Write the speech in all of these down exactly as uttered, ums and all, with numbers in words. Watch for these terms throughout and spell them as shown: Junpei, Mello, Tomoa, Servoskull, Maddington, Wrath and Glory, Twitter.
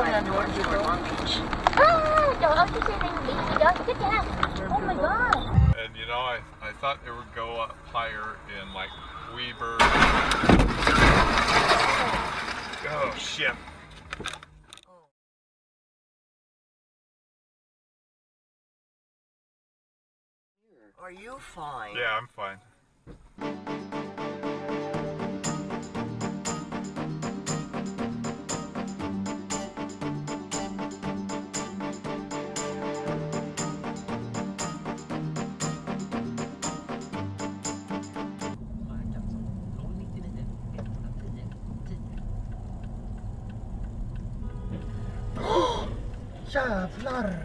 Ah, dogs are sitting lazy dogs. Get down. Oh my god. And you know, I, I thought it would go up higher in like Weber. Oh shit. Are you fine? Yeah, I'm fine. Shavlar.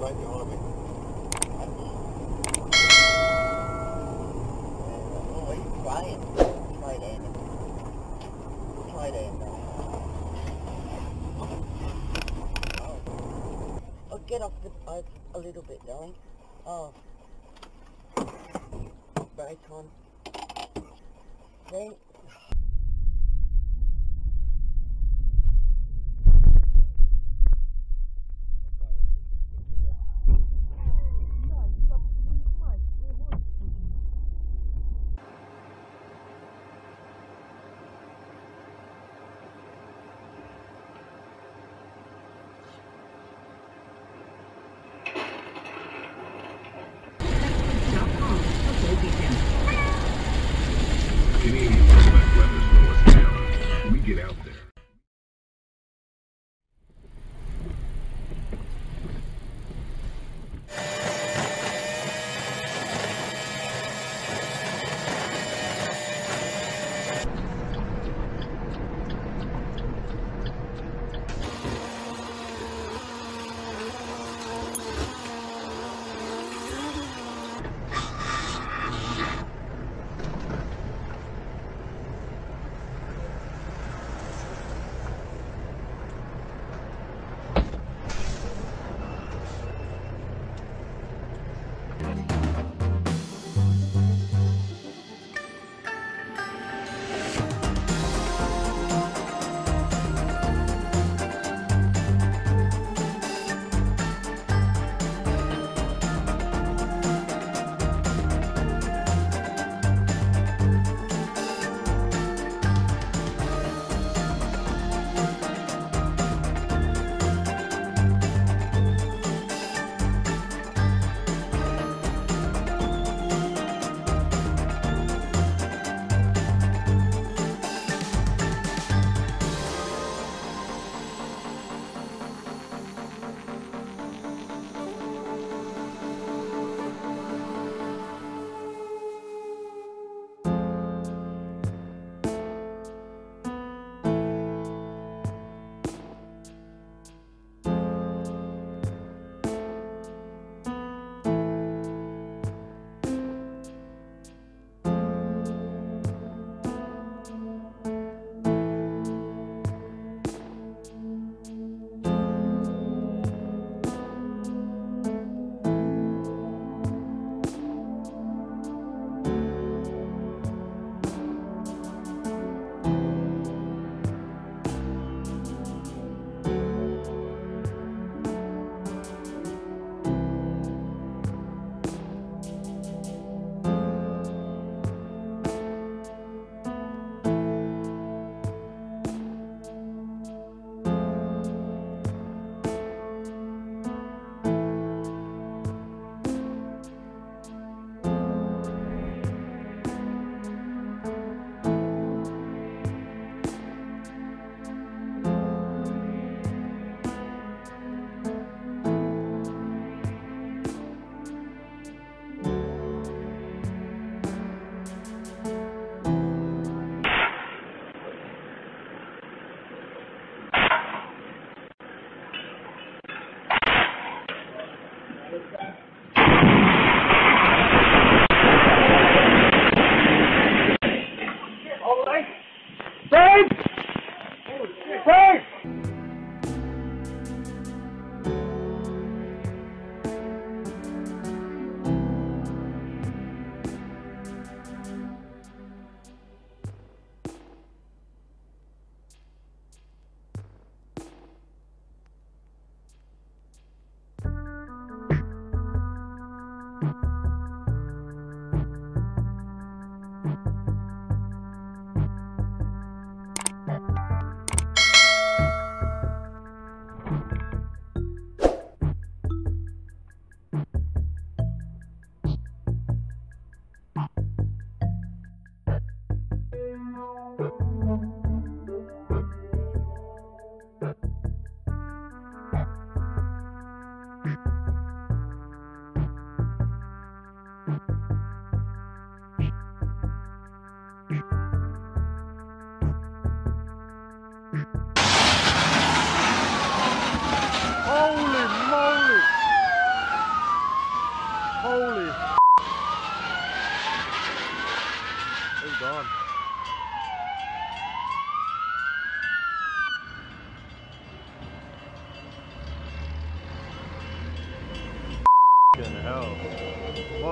Right behind me. Oh, he's trying. Try it in. Try it in. Oh, get off the bike a little bit, darling. Oh. Right on. Okay. Can you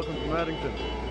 Welcome to Maddington.